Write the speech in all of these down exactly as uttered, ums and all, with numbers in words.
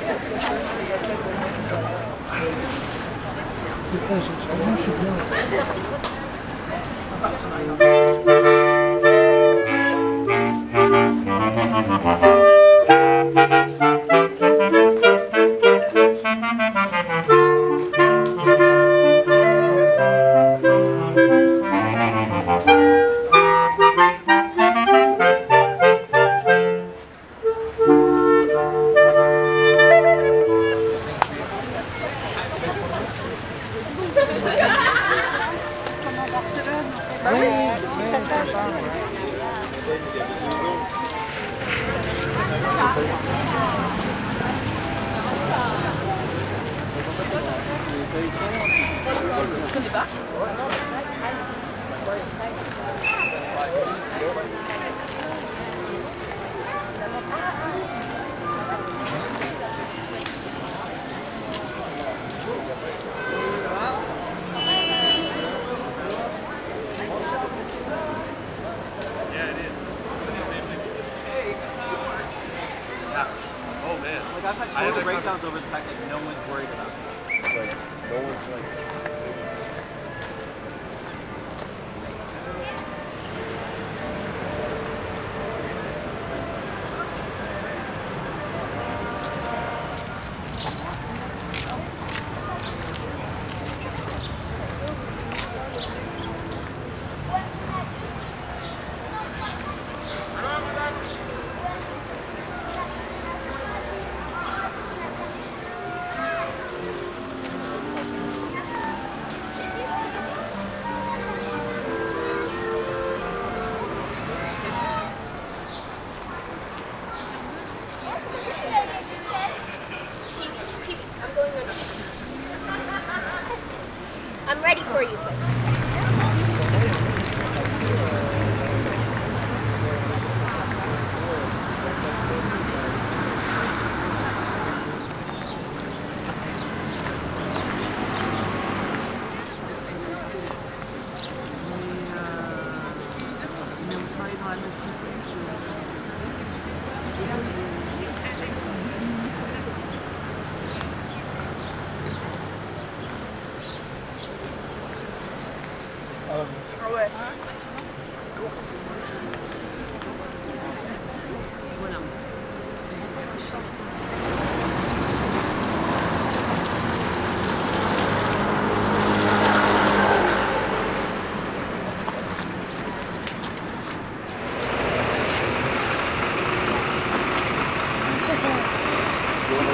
C'est ça, je suis bien.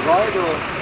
Right, or